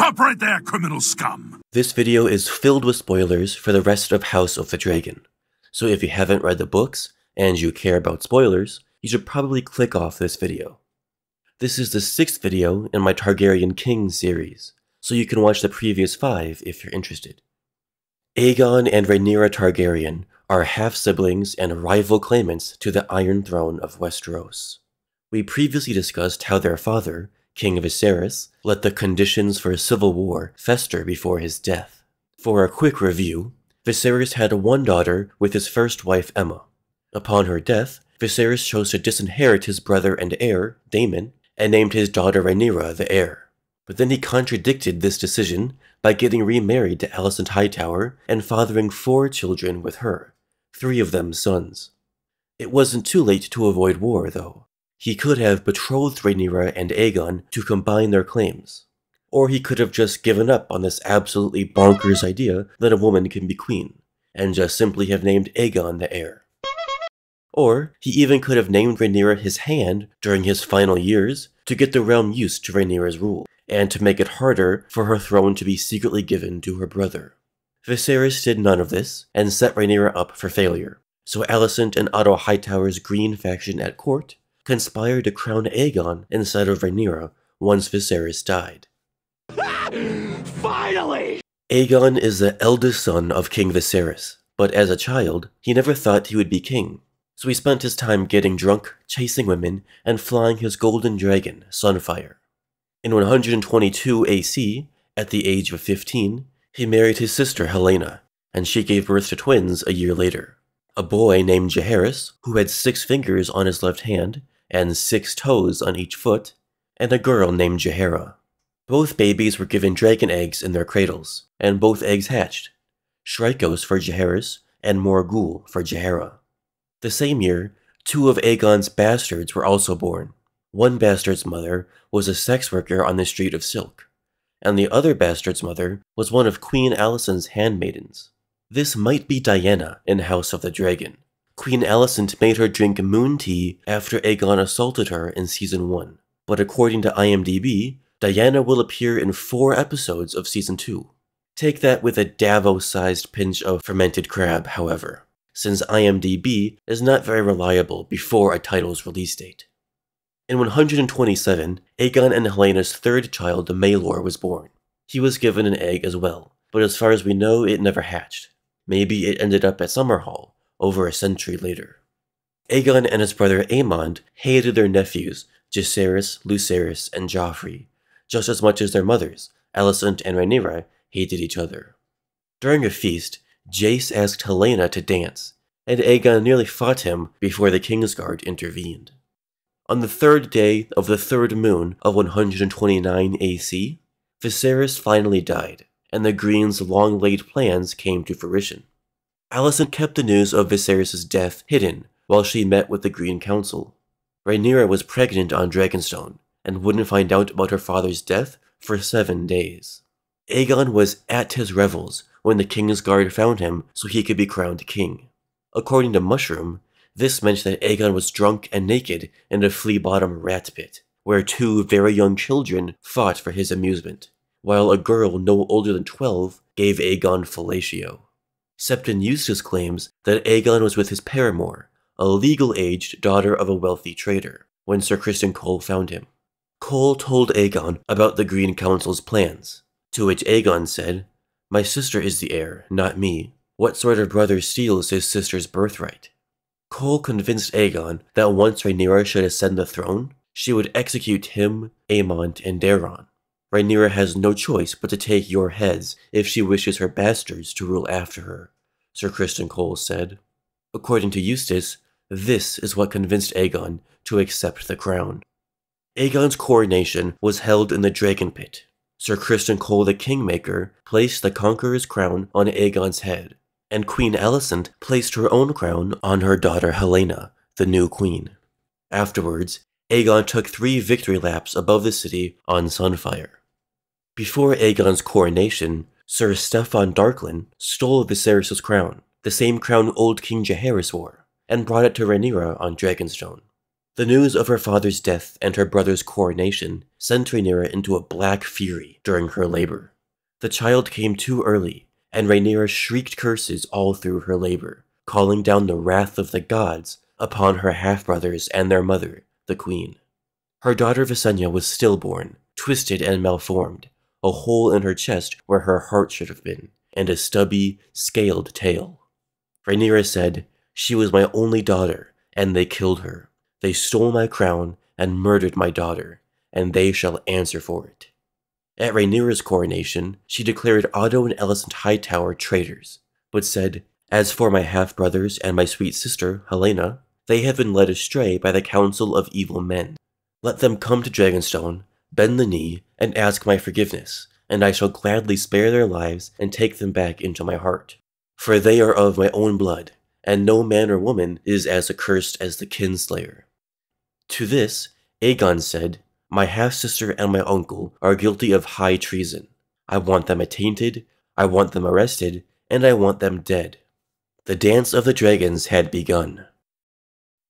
Stop right there, criminal scum! This video is filled with spoilers for the rest of House of the Dragon, so if you haven't read the books and you care about spoilers, you should probably click off this video. This is the 6th video in my Targaryen King series, so you can watch the previous 5 if you're interested. Aegon and Rhaenyra Targaryen are half-siblings and rival claimants to the Iron Throne of Westeros. We previously discussed how their father, King Viserys, let the conditions for a civil war fester before his death. For a quick review, Viserys had one daughter with his first wife Emma. Upon her death, Viserys chose to disinherit his brother and heir, Daemon, and named his daughter Rhaenyra the heir. But then he contradicted this decision by getting remarried to Alicent Hightower and fathering 4 children with her, 3 of them sons. It wasn't too late to avoid war, though. He could have betrothed Rhaenyra and Aegon to combine their claims. Or he could have just given up on this absolutely bonkers idea that a woman can be queen, and just simply have named Aegon the heir. Or he even could have named Rhaenyra his hand during his final years to get the realm used to Rhaenyra's rule, and to make it harder for her throne to be secretly given to her brother. Viserys did none of this, and set Rhaenyra up for failure, so Alicent and Otto Hightower's Green faction at court conspired to crown Aegon instead of Rhaenyra once Viserys died. Finally! Aegon is the eldest son of King Viserys, but as a child, he never thought he would be king, so he spent his time getting drunk, chasing women, and flying his golden dragon, Sunfire. In 122 AC, at the age of 15, he married his sister Helena, and she gave birth to twins a year later. A boy named Jaehaerys, who had 6 fingers on his left hand, and 6 toes on each foot, and a girl named Jaehaera. Both babies were given dragon eggs in their cradles, and both eggs hatched. Shrykos for Jaehaerys, and Morgul for Jaehaera. The same year, 2 of Aegon's bastards were also born. One bastard's mother was a sex worker on the Street of Silk, and the other bastard's mother was one of Queen Alicent's handmaidens. This might be Diana in House of the Dragon. Queen Alicent made her drink moon tea after Aegon assaulted her in Season 1, but according to IMDb, Diana will appear in 4 episodes of Season 2. Take that with a Davos-sized pinch of fermented crab, however, since IMDb is not very reliable before a title's release date. In 127, Aegon and Helena's 3rd child, Maelor, was born. He was given an egg as well, but as far as we know, it never hatched. Maybe it ended up at Summerhall, over a century later. Aegon and his brother Aemond hated their nephews, Jacaerys, Lucerys, and Joffrey, just as much as their mothers, Alicent and Rhaenyra, hated each other. During a feast, Jace asked Helena to dance, and Aegon nearly fought him before the Kingsguard intervened. On the 3rd day of the 3rd moon of 129 AC, Viserys finally died, and the Greens' long-laid plans came to fruition. Alicent kept the news of Viserys' death hidden while she met with the Green Council. Rhaenyra was pregnant on Dragonstone, and wouldn't find out about her father's death for 7 days. Aegon was at his revels when the Kingsguard found him so he could be crowned king. According to Mushroom, this meant that Aegon was drunk and naked in a flea-bottom rat pit, where 2 very young children fought for his amusement, while a girl no older than 12 gave Aegon fellatio. Septon Eustace claims that Aegon was with his paramour, a legal-aged daughter of a wealthy trader, when Sir Criston Cole found him. Cole told Aegon about the Green Council's plans, to which Aegon said, "My sister is the heir, not me. What sort of brother steals his sister's birthright?" Cole convinced Aegon that once Rhaenyra should ascend the throne, she would execute him, Aemond, and Daemon. Rhaenyra has no choice but to take your heads if she wishes her bastards to rule after her, Sir Criston Cole said. According to Eustace, this is what convinced Aegon to accept the crown. Aegon's coronation was held in the Dragon Pit. Sir Criston Cole the Kingmaker placed the Conqueror's crown on Aegon's head, and Queen Alicent placed her own crown on her daughter Helena, the new queen. Afterwards, Aegon took 3 victory laps above the city on Sunfire. Before Aegon's coronation, Sir Stefan Darklyn stole Viserys' crown, the same crown old King Jaehaerys wore, and brought it to Rhaenyra on Dragonstone. The news of her father's death and her brother's coronation sent Rhaenyra into a black fury during her labor. The child came too early, and Rhaenyra shrieked curses all through her labor, calling down the wrath of the gods upon her half-brothers and their mother, the queen. Her daughter Visenya was stillborn, twisted and malformed, a hole in her chest where her heart should have been, and a stubby, scaled tail. Rhaenyra said, "She was my only daughter, and they killed her. They stole my crown and murdered my daughter, and they shall answer for it." At Rhaenyra's coronation, she declared Otto and Alicent Hightower traitors, but said, "As for my half-brothers and my sweet sister, Helena, they have been led astray by the counsel of evil men. Let them come to Dragonstone, bend the knee, and ask my forgiveness, and I shall gladly spare their lives and take them back into my heart. For they are of my own blood, and no man or woman is as accursed as the kinslayer." To this, Aegon said, "My half-sister and my uncle are guilty of high treason. I want them attainted, I want them arrested, and I want them dead." The Dance of the Dragons had begun.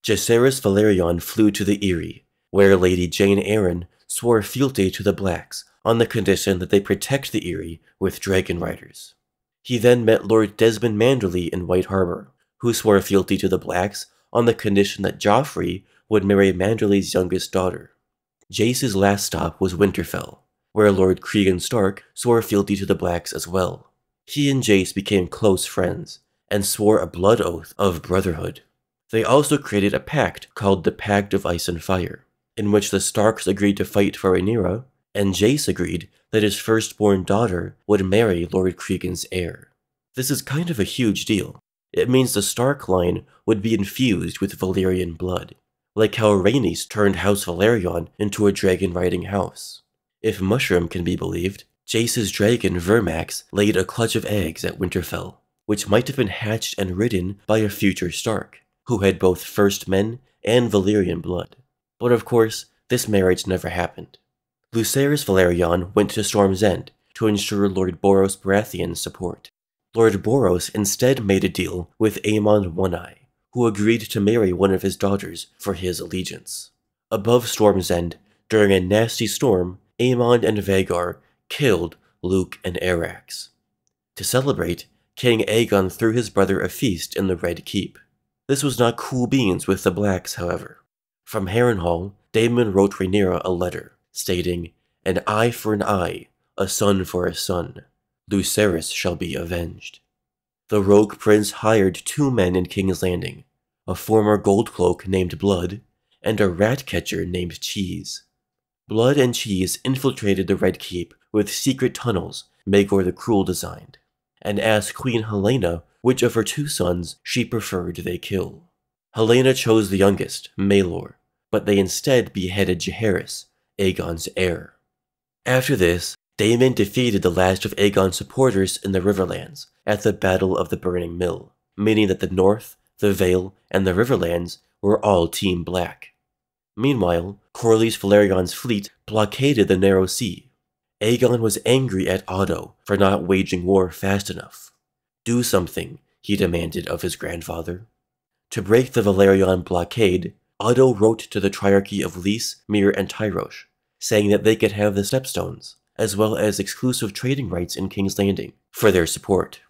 Jacaerys Velaryon flew to the Eyrie, where Lady Jane Eyre swore fealty to the Blacks on the condition that they protect the Eyrie with dragon riders. He then met Lord Desmond Manderly in White Harbor, who swore fealty to the Blacks on the condition that Joffrey would marry Manderly's youngest daughter. Jace's last stop was Winterfell, where Lord Cregan Stark swore fealty to the Blacks as well. He and Jace became close friends, and swore a blood oath of brotherhood. They also created a pact called the Pact of Ice and Fire, in which the Starks agreed to fight for Rhaenyra, and Jace agreed that his firstborn daughter would marry Lord Cregan's heir. This is kind of a huge deal. It means the Stark line would be infused with Valyrian blood, like how Rhaenys turned House Velaryon into a dragon-riding house. If Mushroom can be believed, Jace's dragon Vermax laid a clutch of eggs at Winterfell, which might have been hatched and ridden by a future Stark, who had both First Men and Valyrian blood. But of course, this marriage never happened. Lucerys Velaryon went to Storm's End to ensure Lord Boros Baratheon's support. Lord Boros instead made a deal with Aemond One-Eye, who agreed to marry one of his daughters for his allegiance. Above Storm's End, during a nasty storm, Aemond and Vhagar killed Luke and Arax. To celebrate, King Aegon threw his brother a feast in the Red Keep. This was not cool beans with the Blacks, however. From Harrenhal, Daemon wrote Rhaenyra a letter, stating, "An eye for an eye, a son for a son. Lucerys shall be avenged." The rogue prince hired two men in King's Landing, a former Goldcloak named Blood, and a rat-catcher named Cheese. Blood and Cheese infiltrated the Red Keep with secret tunnels Maelor the Cruel designed, and asked Queen Helena which of her two sons she preferred they kill. Helena chose the youngest, Maelor, but they instead beheaded Jaehaerys, Aegon's heir. After this, Daemon defeated the last of Aegon's supporters in the Riverlands at the Battle of the Burning Mill, meaning that the North, the Vale, and the Riverlands were all Team Black. Meanwhile, Corlys Velaryon's fleet blockaded the Narrow Sea. Aegon was angry at Otto for not waging war fast enough. "Do something," he demanded of his grandfather. To break the Velaryon blockade, Otto wrote to the Triarchy of Lys, Myr, and Tyrosh, saying that they could have the Stepstones, as well as exclusive trading rights in King's Landing, for their support.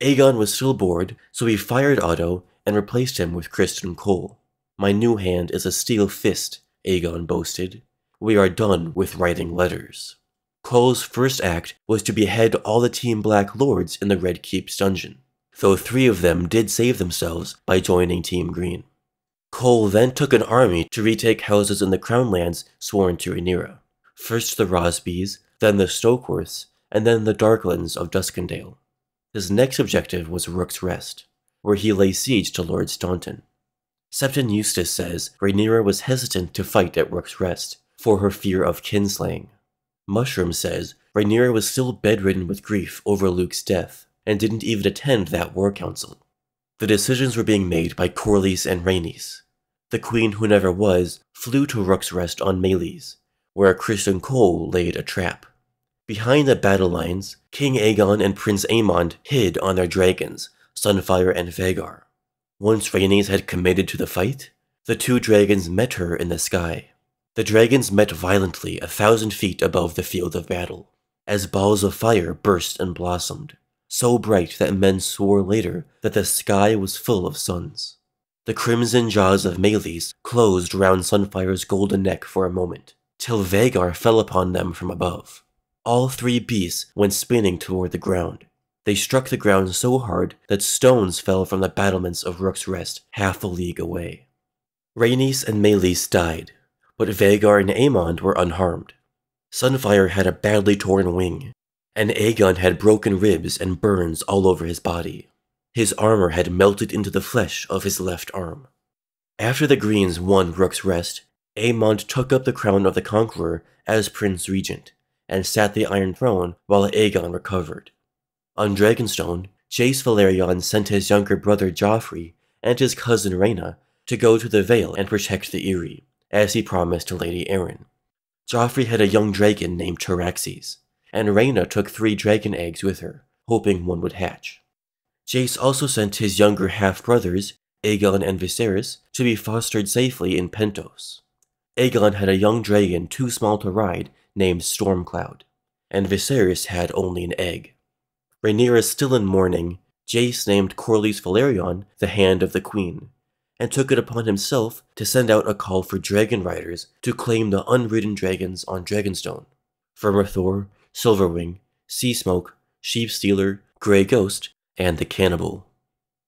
Aegon was still bored, so he fired Otto and replaced him with Criston Cole. "My new hand is a steel fist," Aegon boasted. "We are done with writing letters." Cole's first act was to behead all the Team Black lords in the Red Keep's dungeon, though three of them did save themselves by joining Team Green. Cole then took an army to retake houses in the Crownlands sworn to Rhaenyra. First the Rosbys, then the Stokeworths, and then the Darklands of Duskendale. His next objective was Rook's Rest, where he lay siege to Lord Staunton. Septon Eustace says Rhaenyra was hesitant to fight at Rook's Rest for her fear of kinslaying. Mushroom says Rhaenyra was still bedridden with grief over Luke's death, and didn't even attend that war council. The decisions were being made by Corlys and Rhaenys. The queen who never was flew to Rook's Rest on Meleys, where Criston Cole laid a trap. Behind the battle lines, King Aegon and Prince Aemond hid on their dragons, Sunfire and Vhagar. Once Rhaenys had committed to the fight, The two dragons met her in the sky. The dragons met violently 1,000 feet above the field of battle, as balls of fire burst and blossomed, so bright that men swore later that the sky was full of suns. The crimson jaws of Meleys closed round Sunfire's golden neck for a moment, till Vhagar fell upon them from above. All three beasts went spinning toward the ground. They struck the ground so hard that stones fell from the battlements of Rook's Rest 1/2 league away. Rhaenys and Meleys died, but Vhagar and Aemond were unharmed. Sunfire had a badly torn wing, and Aegon had broken ribs and burns all over his body. His armor had melted into the flesh of his left arm. After the Greens won Rook's Rest, Aemond took up the crown of the Conqueror as Prince Regent, and sat the Iron Throne while Aegon recovered. On Dragonstone, Jacaerys Velaryon sent his younger brother Joffrey and his cousin Rhaena to go to the Vale and protect the Eyrie, as he promised to Lady Arryn. Joffrey had a young dragon named Taraxes, and Rhaena took 3 dragon eggs with her, hoping one would hatch. Jace also sent his younger half-brothers, Aegon and Viserys, to be fostered safely in Pentos. Aegon had a young dragon too small to ride named Stormcloud, and Viserys had only an egg. Rhaenyra still in mourning, Jace named Corlys Velaryon the Hand of the Queen, and took it upon himself to send out a call for dragon riders to claim the unridden dragons on Dragonstone. Fermor, Silverwing, Sea Smoke, Sheep Stealer, Grey Ghost, and the Cannibal.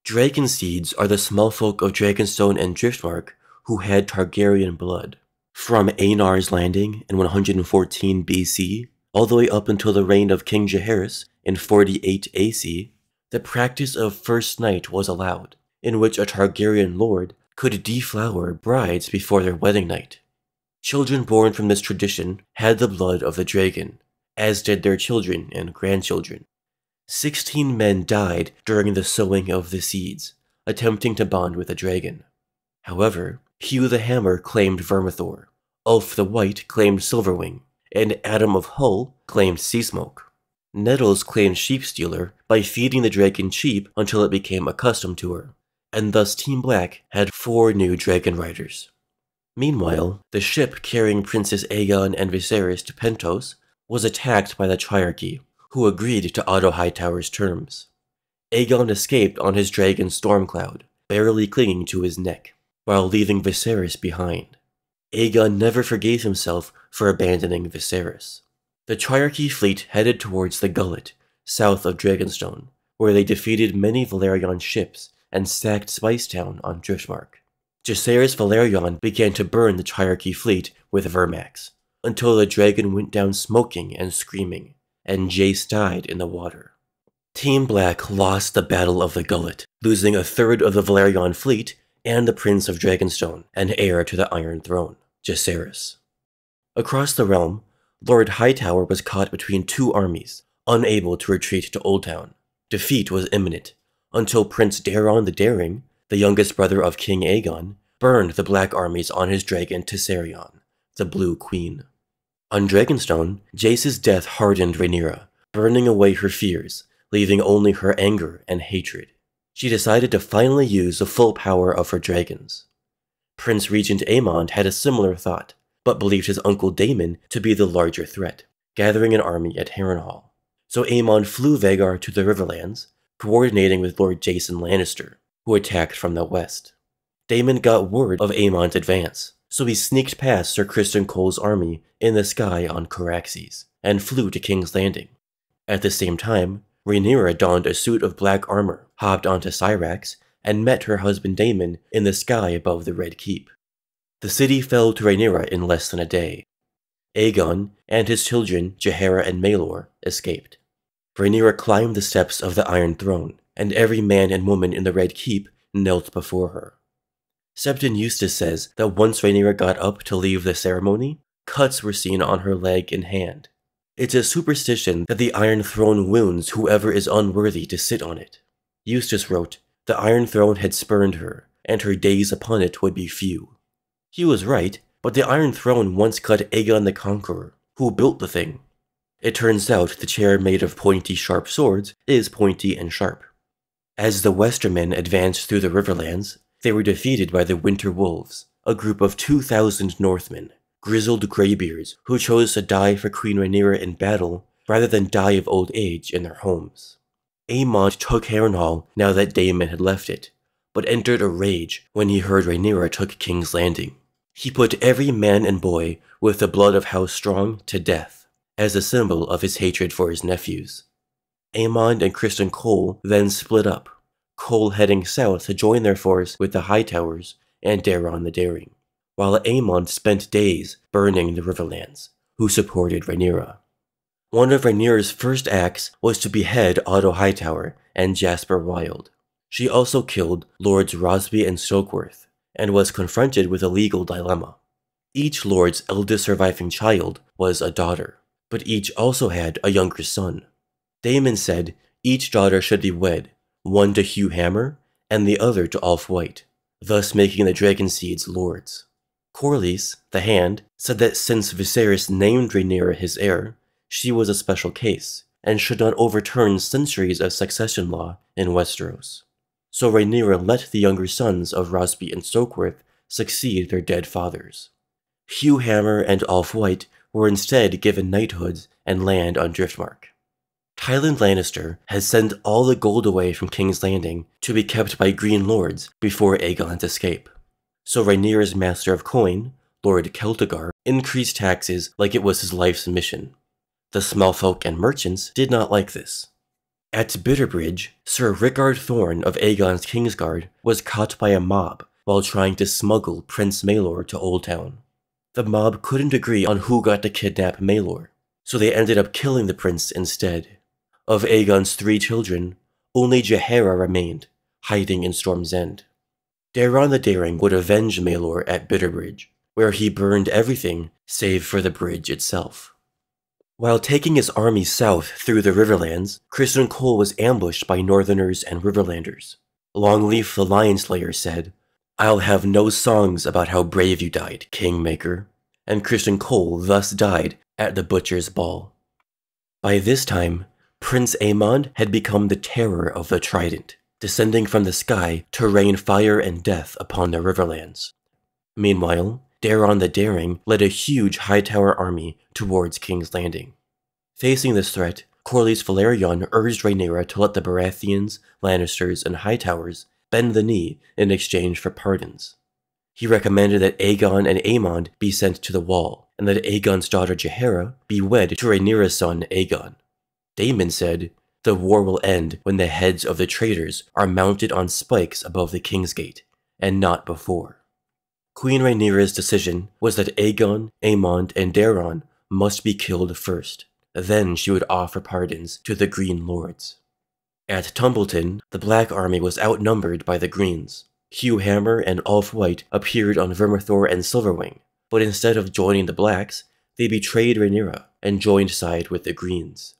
Dragon Seeds are the small folk of Dragonstone and Driftmark who had Targaryen blood. From Aenar's Landing in 114 BC, all the way up until the reign of King Jaehaerys in 48 AC, the practice of First Night was allowed, in which a Targaryen lord could deflower brides before their wedding night. Children born from this tradition had the blood of the dragon, as did their children and grandchildren. 16 men died during the sowing of the seeds, attempting to bond with a dragon. However, Hugh the Hammer claimed Vermithor, Ulf the White claimed Silverwing, and Adam of Hull claimed Seasmoke. Nettles claimed Sheepstealer by feeding the dragon sheep until it became accustomed to her, and thus Team Black had 4 new dragon riders. Meanwhile, the ship carrying Princess Aegon and Viserys to Pentos was attacked by the Triarchy, who agreed to Otto Hightower's terms. Aegon escaped on his dragon Stormcloud, barely clinging to his neck, while leaving Viserys behind. Aegon never forgave himself for abandoning Viserys. The Triarchy fleet headed towards the Gullet, south of Dragonstone, where they defeated many Velaryon ships and sacked Spicetown on Driftmark. Jacaerys Velaryon began to burn the Triarchy fleet with Vermax, until the dragon went down smoking and screaming, and Jace died in the water. Team Black lost the Battle of the Gullet, losing 1/3 of the Velaryon fleet and the Prince of Dragonstone and heir to the Iron Throne, Jacaerys. Across the realm, Lord Hightower was caught between 2 armies, unable to retreat to Oldtown. Defeat was imminent, until Prince Daron the Daring, the youngest brother of King Aegon, burned the Black armies on his dragon Tessarion, the Blue Queen. On Dragonstone, Jace's death hardened Rhaenyra, burning away her fears, leaving only her anger and hatred. She decided to finally use the full power of her dragons. Prince Regent Aemond had a similar thought, but believed his uncle Daemon to be the larger threat, gathering an army at Harrenhal. So Aemond flew Vhagar to the Riverlands, coordinating with Lord Jason Lannister, who attacked from the west. Daemon got word of Aemond's advance, so he sneaked past Sir Criston Cole's army in the sky on Caraxes, and flew to King's Landing. At the same time, Rhaenyra donned a suit of black armor, hopped onto Cyrax, and met her husband Daemon in the sky above the Red Keep. The city fell to Rhaenyra in less than a day. Aegon and his children, Jaehaera and Maelor, escaped. Rhaenyra climbed the steps of the Iron Throne, and every man and woman in the Red Keep knelt before her. Septon Eustace says that once Rhaenyra got up to leave the ceremony, cuts were seen on her leg and hand. It's a superstition that the Iron Throne wounds whoever is unworthy to sit on it. Eustace wrote, "The Iron Throne had spurned her, and her days upon it would be few." He was right, but the Iron Throne once cut Aegon the Conqueror, who built the thing. It turns out the chair made of pointy, sharp swords is pointy and sharp. As the Westermen advanced through the Riverlands, they were defeated by the Winter Wolves, a group of 2,000 Northmen, grizzled greybeards who chose to die for Queen Rhaenyra in battle rather than die of old age in their homes. Aemond took Harrenhal now that Daemon had left it, but entered a rage when he heard Rhaenyra took King's Landing. He put every man and boy with the blood of House Strong to death, as a symbol of his hatred for his nephews. Aemond and Criston Cole then split up, Cole heading south to join their force with the Hightowers and Daron the Daring, while Aemond spent days burning the Riverlands, who supported Rhaenyra. One of Rhaenyra's first acts was to behead Otto Hightower and Jasper Wilde. She also killed Lords Rosby and Stokeworth, and was confronted with a legal dilemma. Each lord's eldest surviving child was a daughter, but each also had a younger son. Daemon said each daughter should be wed, one to Hugh Hammer and the other to Alf White, thus making the Dragonseed's lords. Corlys, the Hand, said that since Viserys named Rhaenyra his heir, she was a special case, and should not overturn centuries of succession law in Westeros. So Rhaenyra let the younger sons of Rosby and Stokeworth succeed their dead fathers. Hugh Hammer and Alf White were instead given knighthoods and land on Driftmark. Tywin Lannister had sent all the gold away from King's Landing to be kept by Green Lords before Aegon's escape. So Rhaenyra's Master of Coin, Lord Keltigar, increased taxes like it was his life's mission. The small folk and merchants did not like this. At Bitterbridge, Sir Rickard Thorne of Aegon's Kingsguard was caught by a mob while trying to smuggle Prince Maelor to Old Town. The mob couldn't agree on who got to kidnap Maelor, so they ended up killing the prince instead. Of Aegon's 3 children, only Jaehaera remained, hiding in Storm's End. Daron the Daring would avenge Maelor at Bitterbridge, where he burned everything save for the bridge itself. While taking his army south through the Riverlands, Criston Cole was ambushed by Northerners and Riverlanders. Longleaf the Lion Slayer said, "I'll have no songs about how brave you died, Kingmaker," and Criston Cole thus died at the Butcher's Ball. By this time, Prince Aemond had become the terror of the Trident, descending from the sky to rain fire and death upon the Riverlands. Meanwhile, Daron the Daring led a huge Hightower army towards King's Landing. Facing this threat, Corlys Velaryon urged Rhaenyra to let the Baratheons, Lannisters, and Hightowers bend the knee in exchange for pardons. He recommended that Aegon and Aemond be sent to the Wall, and that Aegon's daughter Jaehaera be wed to Rhaenyra's son Aegon. Daemon said, "The war will end when the heads of the traitors are mounted on spikes above the King's Gate, and not before." Queen Rhaenyra's decision was that Aegon, Aemond, and Daron must be killed first, then she would offer pardons to the Green Lords. At Tumbleton, the Black Army was outnumbered by the Greens. Hugh Hammer and Alf White appeared on Vermithor and Silverwing, but instead of joining the Blacks, they betrayed Rhaenyra and joined side with the Greens.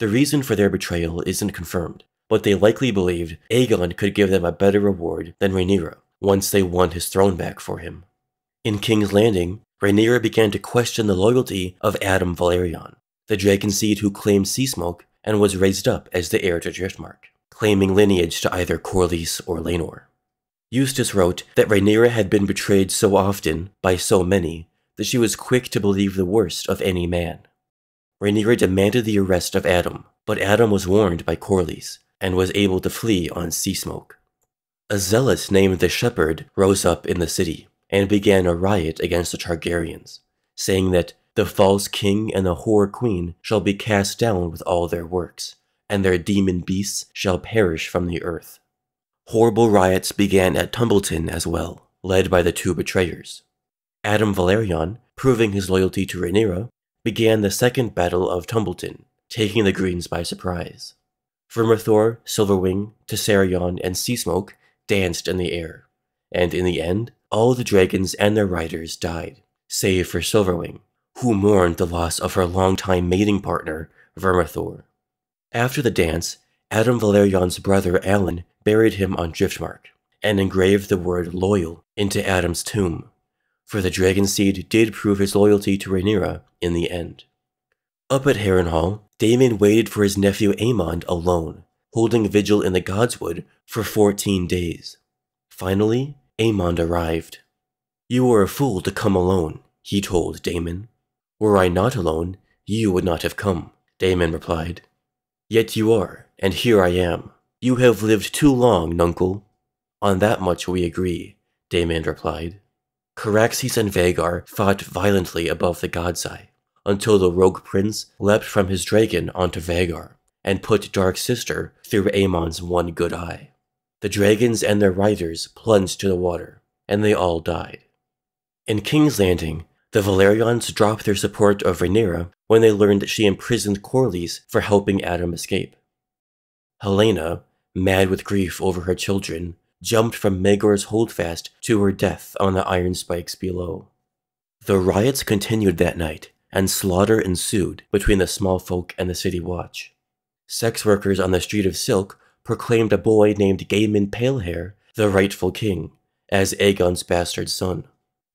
The reason for their betrayal isn't confirmed, but they likely believed Aegon could give them a better reward than Rhaenyra once they won his throne back for him. In King's Landing, Rhaenyra began to question the loyalty of Adam Velaryon, the Dragonseed who claimed Seasmoke and was raised up as the heir to Driftmark, claiming lineage to either Corlys or Laenor. Eustace wrote that Rhaenyra had been betrayed so often by so many that she was quick to believe the worst of any man. Rhaenyra demanded the arrest of Adam, but Adam was warned by Corlys, and was able to flee on Seasmoke. A zealot named the Shepherd rose up in the city, and began a riot against the Targaryens, saying that the false king and the whore queen shall be cast down with all their works, and their demon beasts shall perish from the earth. Horrible riots began at Tumbleton as well, led by the 2 betrayers. Adam Velaryon, proving his loyalty to Rhaenyra, began the Second Battle of Tumbleton, taking the Greens by surprise. Vermithor, Silverwing, Tessarion, and Seasmoke danced in the air, and in the end, all the dragons and their riders died, save for Silverwing, who mourned the loss of her longtime mating partner, Vermithor. After the dance, Adam Velaryon's brother Alan buried him on Driftmark, and engraved the word "loyal" into Adam's tomb, for the Dragonseed did prove his loyalty to Rhaenyra in the end. Up at Harrenhal, Daemon waited for his nephew Aemond alone, holding vigil in the Godswood for 14 days. Finally, Aemond arrived. You were a fool to come alone, he told Daemon. Were I not alone, you would not have come, Daemon replied. Yet you are, and here I am. You have lived too long, Nuncle. On that much we agree, Daemon replied. Caraxes and Vhagar fought violently above the God's Eye, until the rogue prince leapt from his dragon onto Vhagar, and put Dark Sister through Aemon's one good eye. The dragons and their riders plunged to the water, and they all died. In King's Landing, the Velaryons dropped their support of Rhaenyra when they learned that she imprisoned Corlys for helping Adam escape. Helena, mad with grief over her children, jumped from Maegor's holdfast to her death on the iron spikes below. The riots continued that night, and slaughter ensued between the small folk and the city watch. Sex workers on the Street of Silk proclaimed a boy named Gaemon Palehair the rightful king, as Aegon's bastard son.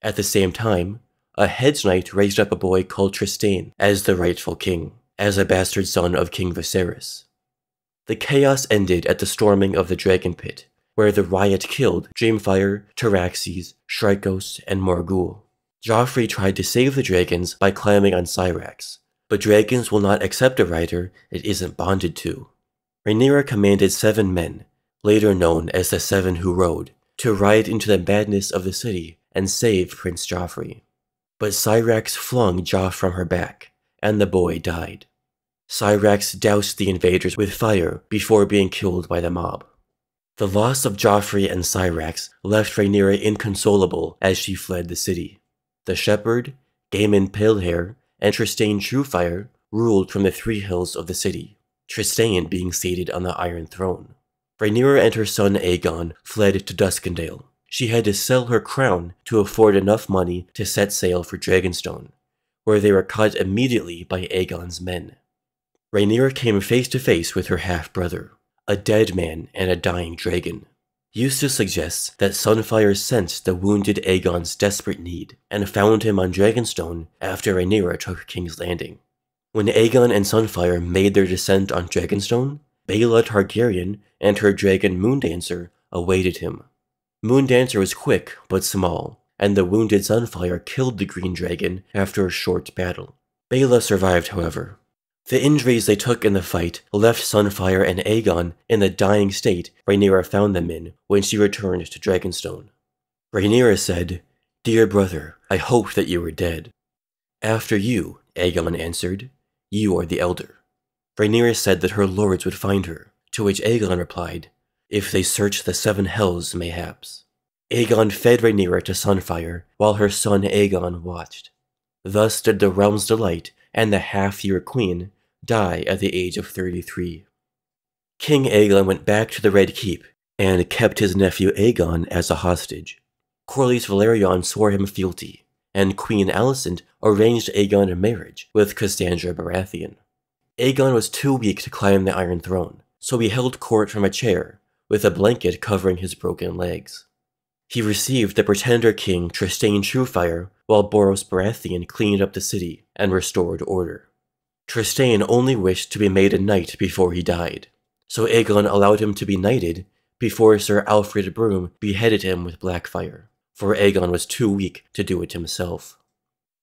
At the same time, a hedge knight raised up a boy called Tristain as the rightful king, as a bastard son of King Viserys. The chaos ended at the storming of the Dragon Pit, where the riot killed Dreamfire, Taraxes, Shrykos, and Morgul. Joffrey tried to save the dragons by climbing on Cyrax, but dragons will not accept a rider it isn't bonded to. Rhaenyra commanded 7 men, later known as the 7 who rode, to ride into the madness of the city and save Prince Joffrey. But Cyrax flung Joff from her back, and the boy died. Cyrax doused the invaders with fire before being killed by the mob. The loss of Joffrey and Cyrax left Rhaenyra inconsolable as she fled the city. The shepherd, Gaemon Palehair, and Tristain Truefire ruled from the 3 hills of the city, Tristain being seated on the Iron Throne. Rhaenyra and her son Aegon fled to Duskendale. She had to sell her crown to afford enough money to set sail for Dragonstone, where they were caught immediately by Aegon's men. Rhaenyra came face to face with her half-brother, a dead man and a dying dragon. Eustace suggests that Sunfire sensed the wounded Aegon's desperate need and found him on Dragonstone after Rhaenyra took King's Landing. When Aegon and Sunfire made their descent on Dragonstone, Baela Targaryen and her dragon Moondancer awaited him. Moondancer was quick but small, and the wounded Sunfire killed the green dragon after a short battle. Baela survived, however. The injuries they took in the fight left Sunfire and Aegon in the dying state Rhaenyra found them in when she returned to Dragonstone. Rhaenyra said, "Dear brother, I hoped that you were dead." "After you," Aegon answered. "You are the elder." Rhaenyra said that her lords would find her, to which Aegon replied, "If they search the 7 hells, mayhaps." Aegon fed Rhaenyra to Sunfire while her son Aegon watched. Thus did the Realm's Delight and the half-year queen die at the age of 33. King Aegon went back to the Red Keep and kept his nephew Aegon as a hostage. Corlys Velaryon swore him fealty, and Queen Alicent arranged Aegon in marriage with Cassandra Baratheon. Aegon was too weak to climb the Iron Throne, so he held court from a chair, with a blanket covering his broken legs. He received the pretender king Tristain Truefire while Boros Baratheon cleaned up the city and restored order. Tristain only wished to be made a knight before he died, so Aegon allowed him to be knighted before Sir Alfred Broom beheaded him with Blackfire, for Aegon was too weak to do it himself.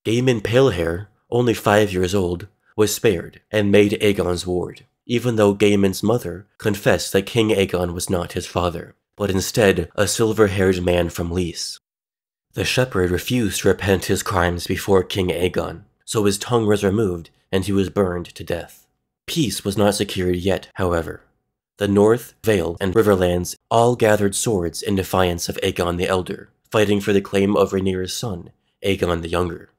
Gaemon Palehair, only 5 years old, was spared and made Aegon's ward, even though Gaemon's mother confessed that King Aegon was not his father, but instead a silver-haired man from Lys. The shepherd refused to repent his crimes before King Aegon, so his tongue was removed and he was burned to death. Peace was not secured yet, however. The North, Vale, and Riverlands all gathered swords in defiance of Aegon the Elder, fighting for the claim of Rhaenyra's son, Aegon the Younger.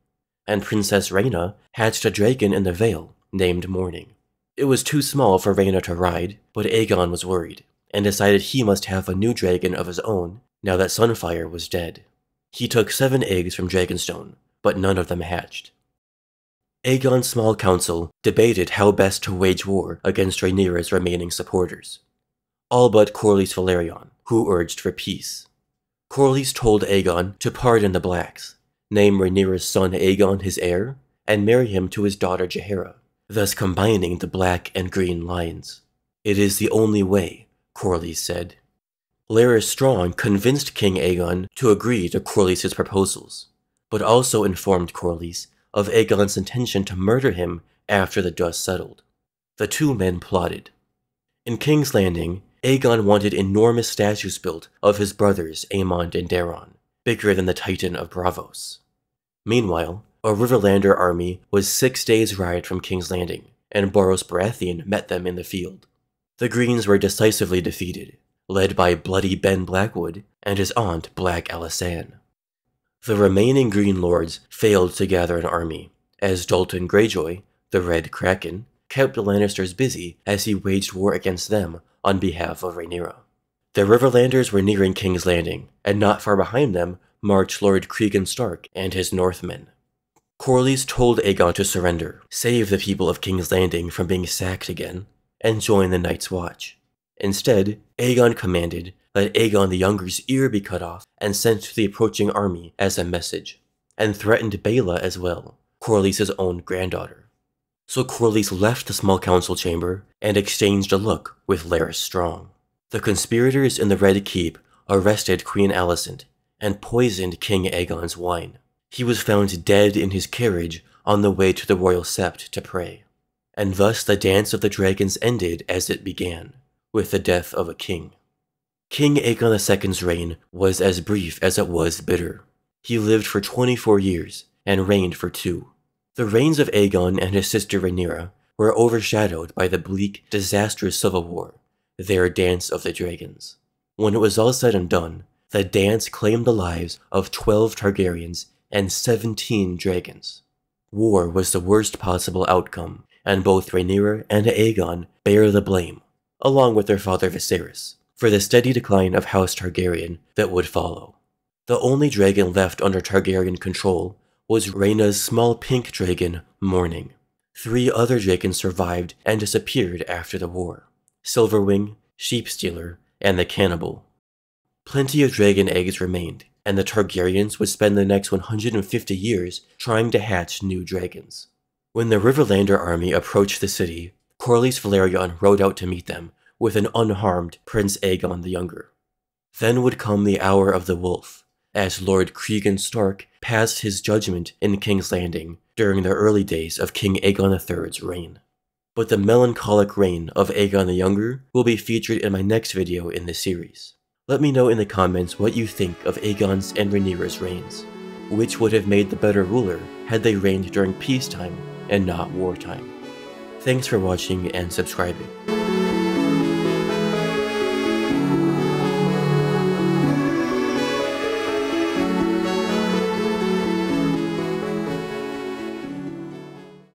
And Princess Rhaena hatched a dragon in the Vale, named Morning. It was too small for Rhaena to ride, but Aegon was worried, and decided he must have a new dragon of his own now that Sunfire was dead. He took 7 eggs from Dragonstone, but none of them hatched. Aegon's small council debated how best to wage war against Rhaenyra's remaining supporters, all but Corlys Velaryon, who urged for peace. Corlys told Aegon to pardon the Blacks, name Rhaenyra's son Aegon his heir, and marry him to his daughter Jaehaera, thus combining the black and green lines. "It is the only way," Corlys said. Lyra Strong convinced King Aegon to agree to Corlys' proposals, but also informed Corlys of Aegon's intention to murder him after the dust settled. The two men plotted. In King's Landing, Aegon wanted enormous statues built of his brothers Aemond and Daemon, bigger than the Titan of Braavos. Meanwhile, a Riverlander army was 6 days' ride from King's Landing, and Boros Baratheon met them in the field. The Greens were decisively defeated, led by bloody Ben Blackwood and his aunt Black Alisan. The remaining Green Lords failed to gather an army, as Dalton Greyjoy, the Red Kraken, kept the Lannisters busy as he waged war against them on behalf of Rhaenyra. The Riverlanders were nearing King's Landing, and not far behind them marched Lord Cregan Stark and his Northmen. Corlys told Aegon to surrender, save the people of King's Landing from being sacked again, and join the Night's Watch. Instead, Aegon commanded that Aegon the Younger's ear be cut off and sent to the approaching army as a message, and threatened Baela as well, Corlys' own granddaughter. So Corlys left the small council chamber and exchanged a look with Lyra Strong. The conspirators in the Red Keep arrested Queen Alicent and poisoned King Aegon's wine. He was found dead in his carriage on the way to the royal sept to pray. And thus the Dance of the Dragons ended as it began, with the death of a king. King Aegon II's reign was as brief as it was bitter. He lived for 24 years and reigned for 2. The reigns of Aegon and his sister Rhaenyra were overshadowed by the bleak, disastrous civil war, their Dance of the Dragons. When it was all said and done, the dance claimed the lives of 12 Targaryens and 17 dragons. War was the worst possible outcome, and both Rhaenyra and Aegon bear the blame, along with their father Viserys, for the steady decline of House Targaryen that would follow. The only dragon left under Targaryen control was Rhaena's small pink dragon, Mourning. 3 other dragons survived and disappeared after the war: Silverwing, Sheepstealer, and the Cannibal. Plenty of dragon eggs remained, and the Targaryens would spend the next 150 years trying to hatch new dragons. When the Riverlander army approached the city, Corlys Velaryon rode out to meet them with an unharmed Prince Aegon the Younger. Then would come the Hour of the Wolf, as Lord Cregan Stark passed his judgment in King's Landing during the early days of King Aegon III's reign. But the melancholic reign of Aegon the Younger will be featured in my next video in this series. Let me know in the comments what you think of Aegon's and Rhaenyra's reigns. Which would have made the better ruler had they reigned during peacetime and not wartime? Thanks for watching and subscribing.